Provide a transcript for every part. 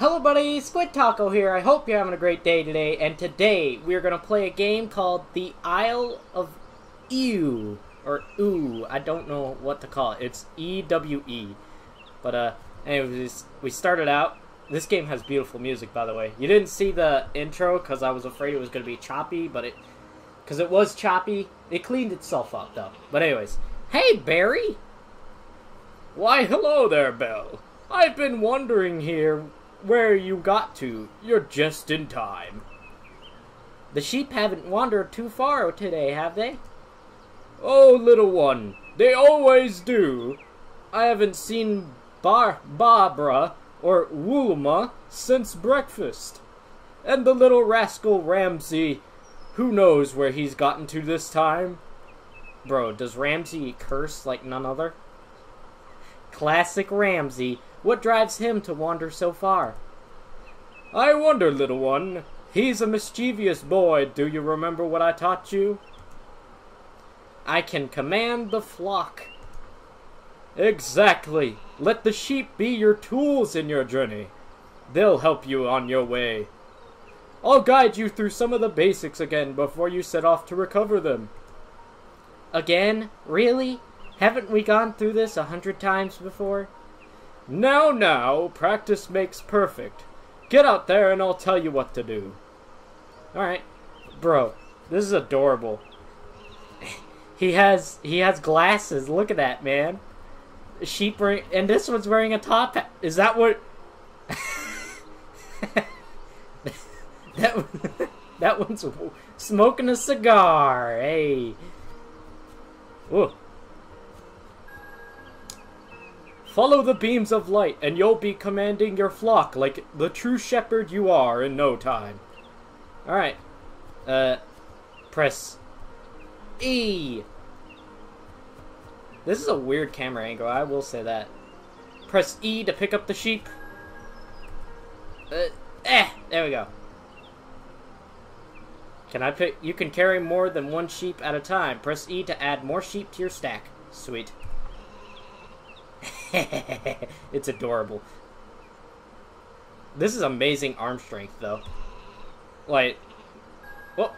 Hello buddy, Squid Taco here. I hope you're having a great day today, and today we're going to play a game called The Isle of Ewe, or Ooh, I don't know what to call it. It's E-W-E. But anyways, we started out. This game has beautiful music, by the way. You didn't see the intro because I was afraid it was going to be choppy, but because it was choppy, it cleaned itself up though. But anyways, hey Barry! Why hello there, Belle. I've been wondering here where you got to. You're just in time. The sheep haven't wandered too far today, have they? Oh, little one, they always do. I haven't seen Barbara or Woolma since breakfast. And the little rascal Ramsay, who knows where he's gotten to this time? Bro, does Ramsay curse like none other? Classic Ramsay. What drives him to wander so far? I wonder, little one. He's a mischievous boy. Do you remember what I taught you? I can command the flock. Exactly. Let the sheep be your tools in your journey. They'll help you on your way. I'll guide you through some of the basics again before you set off to recover them. Again? Really? Haven't we gone through this 100 times before? Now, practice makes perfect. Get out there and I'll tell you what to do. Alright. Bro, this is adorable. He has glasses. Look at that, man. Sheep wearing, and this one's wearing a top hat. Is that what... that one's smoking a cigar. Hey. Ooh. Follow the beams of light, and you'll be commanding your flock like the true shepherd you are in no time. Alright. Press E. This is a weird camera angle, I will say that. Press E to pick up the sheep. There we go. Can I pick... You can carry more than one sheep at a time. Press E to add more sheep to your stack. Sweet. It's adorable. This is amazing arm strength, though. Like, well,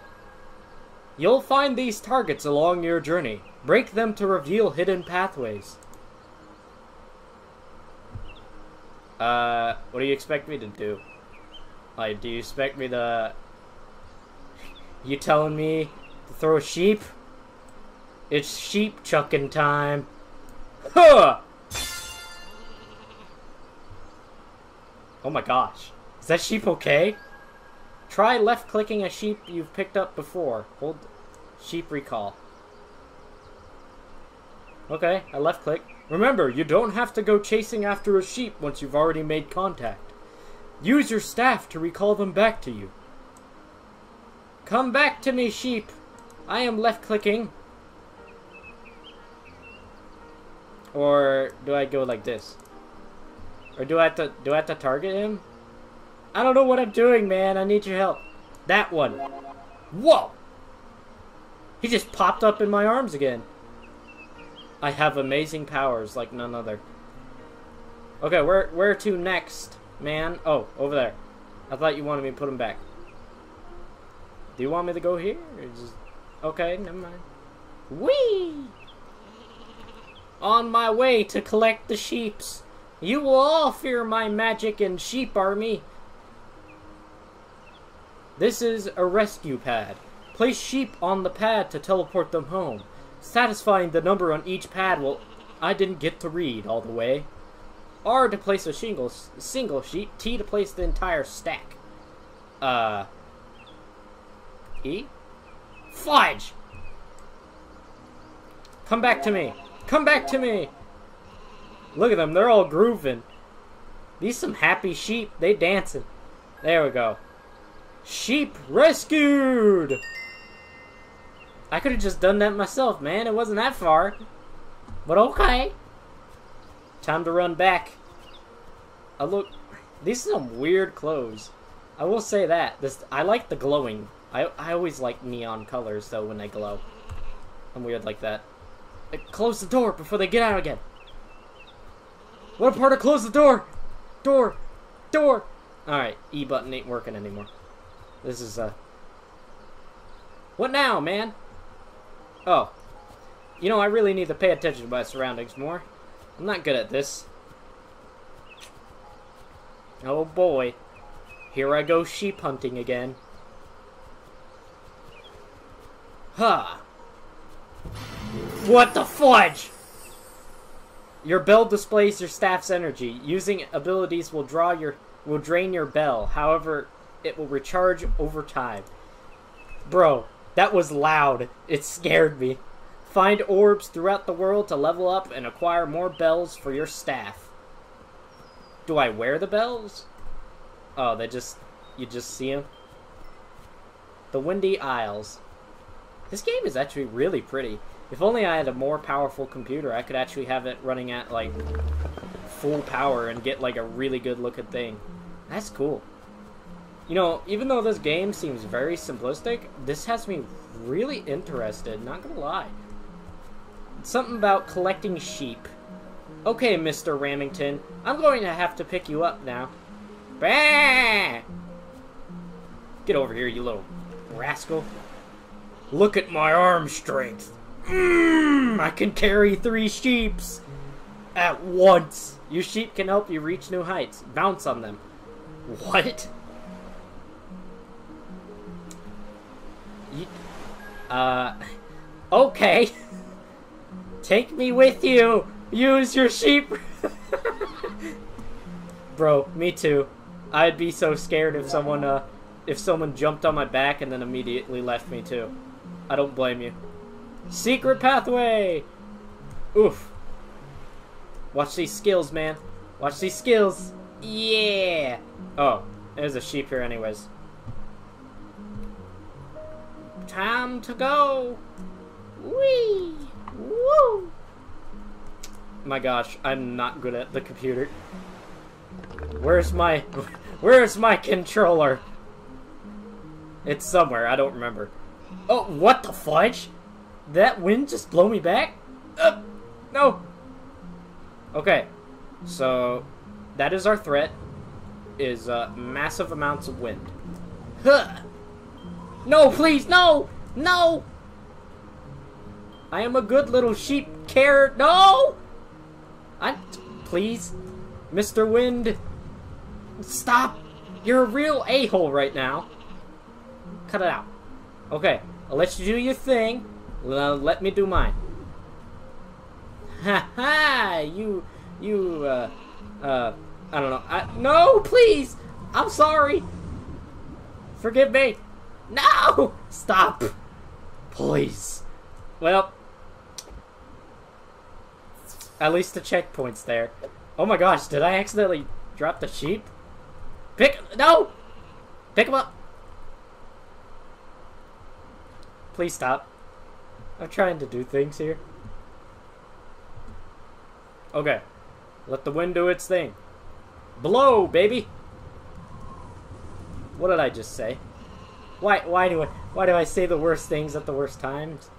you'll find these targets along your journey. Break them to reveal hidden pathways. What do you expect me to do? Like, do you expect me to... You telling me to throw a sheep? It's sheep chucking time. Huh! Oh my gosh. Is that sheep okay? Try left-clicking a sheep you've picked up before. Hold sheep recall. Okay, I left-click. Remember, you don't have to go chasing after a sheep once you've already made contact. Use your staff to recall them back to you. Come back to me, sheep. I am left-clicking. Or do I go like this? Or do I have to target him? I don't know what I'm doing, man. I need your help. That one. Whoa! He just popped up in my arms again. I have amazing powers like none other. Okay, where to next, man? Oh, over there. I thought you wanted me to put him back. Do you want me to go here? Or just... Okay, never mind. Whee! On my way to collect the sheeps. You will all fear my magic and sheep army. This is a rescue pad. Place sheep on the pad to teleport them home. Satisfying the number on each pad will... I didn't get to read all the way. R to place a single sheep. T to place the entire stack. E? Fudge! Come back to me. Come back to me! Look at them, they're all grooving. These some happy sheep, they dancing. There we go. Sheep rescued! I could have just done that myself, man. It wasn't that far. But okay. Time to run back. I look, these are some weird clothes. I will say that. I like the glowing. I always like neon colors, though, when they glow. I'm weird like that. Close the door before they get out again. What a part of close the door! Door! Door! Alright, E button ain't working anymore. This is, What now, man? Oh. You know, I really need to pay attention to my surroundings more. I'm not good at this. Oh boy. Here I go sheep hunting again. Huh. What the fudge? Your bell displays your staff's energy. Using abilities will drain your bell. However, it will recharge over time. Bro, that was loud. It scared me. Find orbs throughout the world to level up and acquire more bells for your staff. Do I wear the bells? Oh, they just... You just see them? The Windy Isles. This game is actually really pretty. If only I had a more powerful computer, I could actually have it running at, like, full power and get, like, a really good-looking thing. That's cool. You know, even though this game seems very simplistic, this has me really interested, not gonna lie. Something about collecting sheep. Okay, Mr. Ramington, I'm going to have to pick you up now. Bah! Get over here, you little rascal. Look at my arm strength. I can carry 3 sheep at once. Your sheep can help you reach new heights. Bounce on them. What? Okay. Take me with you. Use your sheep. Bro, me too. I'd be so scared if someone jumped on my back and then immediately left me too. I don't blame you. Secret pathway! Oof. Watch these skills, man. Watch these skills. Yeah! Oh, there's a sheep here anyways. Time to go! Whee! Woo! My gosh, I'm not good at the computer. Where's my controller? It's somewhere, I don't remember. Oh, what the fudge? That wind just blow me back? No! Okay, so that is our threat, is massive amounts of wind. Huh! No, please, no! No! I am a good little sheep care. No! Please, Mr. Wind, stop! You're a real a-hole right now. Cut it out. Okay, I'll let you do your thing. Let me do mine. Ha ha! I don't know. No, please! I'm sorry! Forgive me! No! Stop! Please. Well. At least the checkpoint's there. Oh my gosh, did I accidentally drop the sheep? No! Pick him up! Please stop. I'm trying to do things here. Okay. Let the wind do its thing. Blow, baby! What did I just say? Why do I say the worst things at the worst times?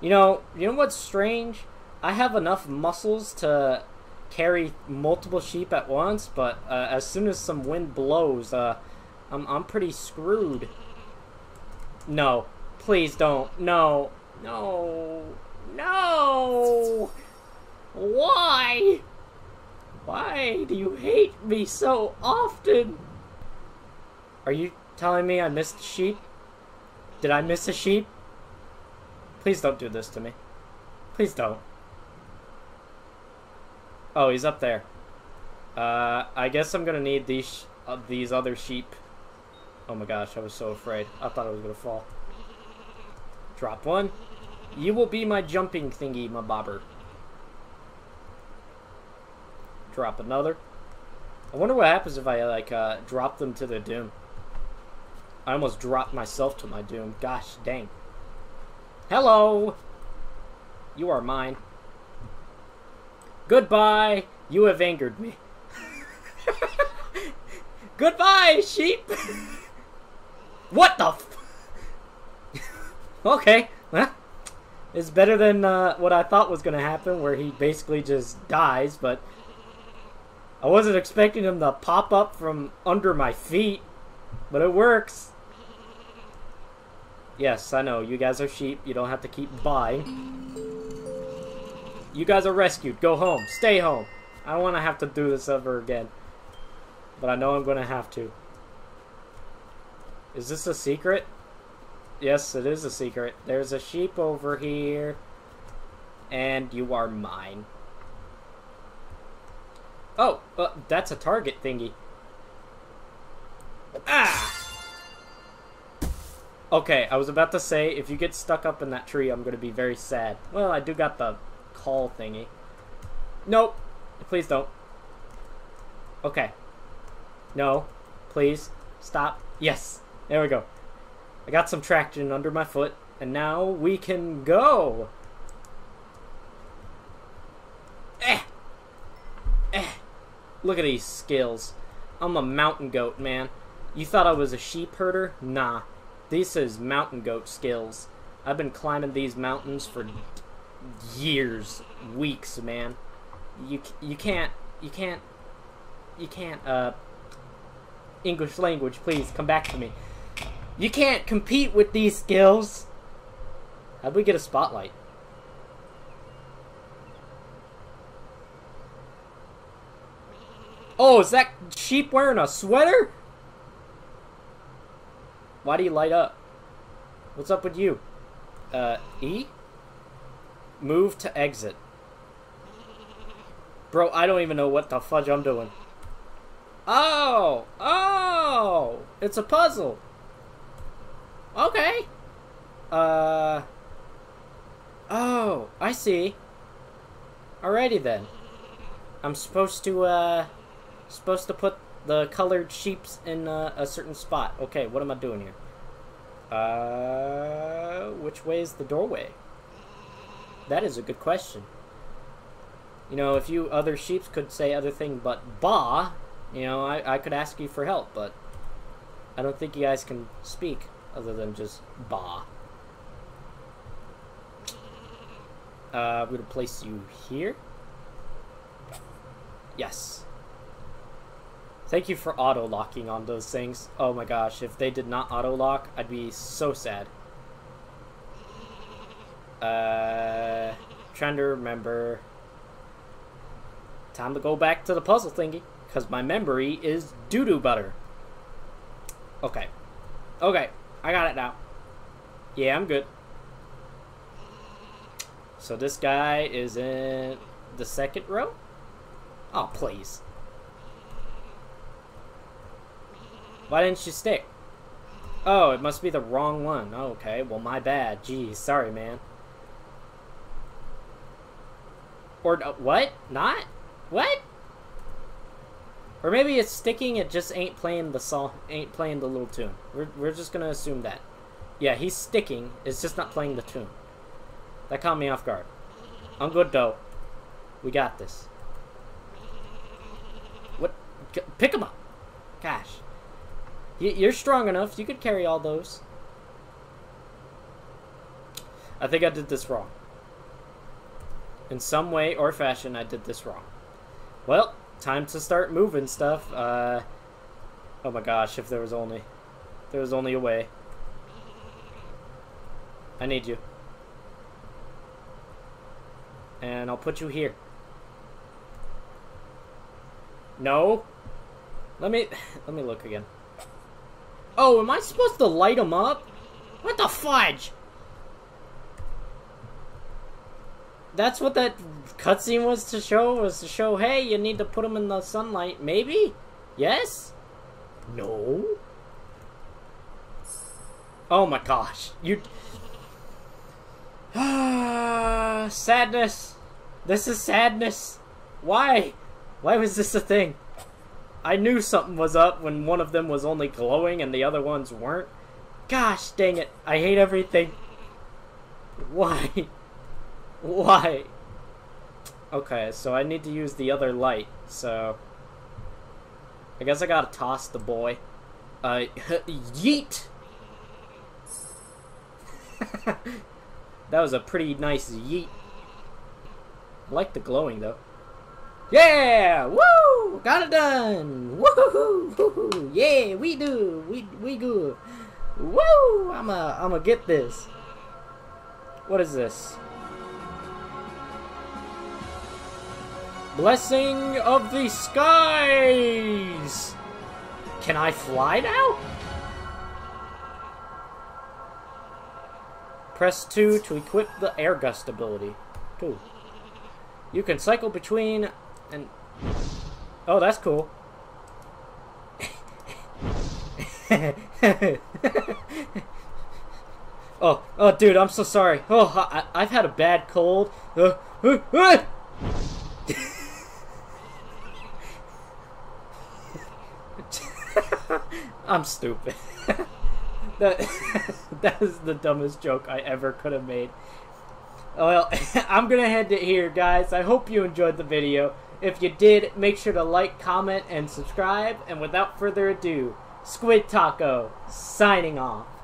You know what's strange? I have enough muscles to carry multiple sheep at once, but as soon as some wind blows, I'm pretty screwed. No. Please don't. No. No. No! Why? Why do you hate me so often? Are you telling me I missed a sheep? Did I miss a sheep? Please don't do this to me. Please don't. Oh, he's up there. I guess I'm gonna need these other sheep. Oh my gosh, I was so afraid. I thought I was gonna fall. Drop one. You will be my jumping thingy, my bobber. Drop another. I wonder what happens if I, like, drop them to the doom. I almost dropped myself to my doom. Gosh dang. Hello! You are mine. Goodbye! You have angered me. Goodbye, sheep! What the f- Okay, well, it's better than what I thought was going to happen, where he basically just dies, but I wasn't expecting him to pop up from under my feet, but it works. Yes, I know. You guys are sheep. You don't have to keep buying. You guys are rescued. Go home. Stay home. I don't want to have to do this ever again. But I know I'm going to have to. Is this a secret? Yes, it is a secret. There's a sheep over here. And you are mine. Oh, that's a target thingy. Ah! Okay, I was about to say, if you get stuck up in that tree, I'm going to be very sad. Well, I do got the call thingy. Nope. Please don't. Okay. No. Please. Stop. Yes. There we go. I got some traction under my foot, and now we can go. Look at these skills. I'm a mountain goat, man. You thought I was a sheep herder? Nah. This is mountain goat skills. I've been climbing these mountains for years, weeks, man. You can't, English language, please, come back to me. You can't compete with these skills. How'd we get a spotlight? Oh, is that sheep wearing a sweater? Why do you light up? What's up with you? E? Move to exit. Bro, I don't even know what the fudge I'm doing. Oh! Oh! It's a puzzle. Okay. Oh, I see. Alrighty then. I'm supposed to put the colored sheeps in a certain spot. Okay, what am I doing here? Which way is the doorway? That is a good question. You know, if you other sheeps could say other thing but bah, you know, I could ask you for help, but I don't think you guys can speak other than just bah. I'm going to place you here. Yes. Thank you for auto-locking on those things. Oh my gosh, if they did not auto-lock, I'd be so sad. Trying to remember. Time to go back to the puzzle thingy, because my memory is doo-doo butter. Okay. Okay, I got it now. Yeah, I'm good. So this guy is in the second row? Oh, please. Why didn't you stick? Oh, it must be the wrong one. Oh, okay, well, my bad. Geez, sorry, man. Or, what? Not? What? Or maybe it's sticking, it just ain't playing the song, ain't playing the little tune. We're just gonna assume that. Yeah, he's sticking, it's just not playing the tune. That caught me off guard. I'm good, though. We got this. What? Pick him up! Gosh. You're strong enough, you could carry all those. I think I did this wrong. In some way or fashion, I did this wrong. Well, time to start moving stuff. Oh my gosh, if there was only a way. I need you. And I'll put you here. No. Let me look again. Oh, am I supposed to light them up? What the fudge? That's what that cutscene was to show, hey, you need to put them in the sunlight. Maybe? Yes? No? Oh my gosh. You... Sadness. This is sadness. Why? Why was this a thing? I knew something was up when one of them was only glowing and the other ones weren't. Gosh dang it. I hate everything. Why? Why? Okay, so I need to use the other light, so... I guess I gotta toss the boy. Yeet! That was a pretty nice yeet. I like the glowing, though. Yeah! Woo! Got it done! Woohoo! Yeah, we do. We good. Woo! I'ma get this. What is this? Blessing of the skies. Can I fly now? Press 2 to equip the air gust ability. 2. You can cycle between and... Oh, that's cool. oh, dude, I'm so sorry. Oh, I've had a bad cold. I'm stupid. That is the dumbest joke I ever could have made. Well, I'm gonna end it here, guys. I hope you enjoyed the video. If you did, make sure to like, comment, and subscribe. And without further ado, Squid Taco, signing off.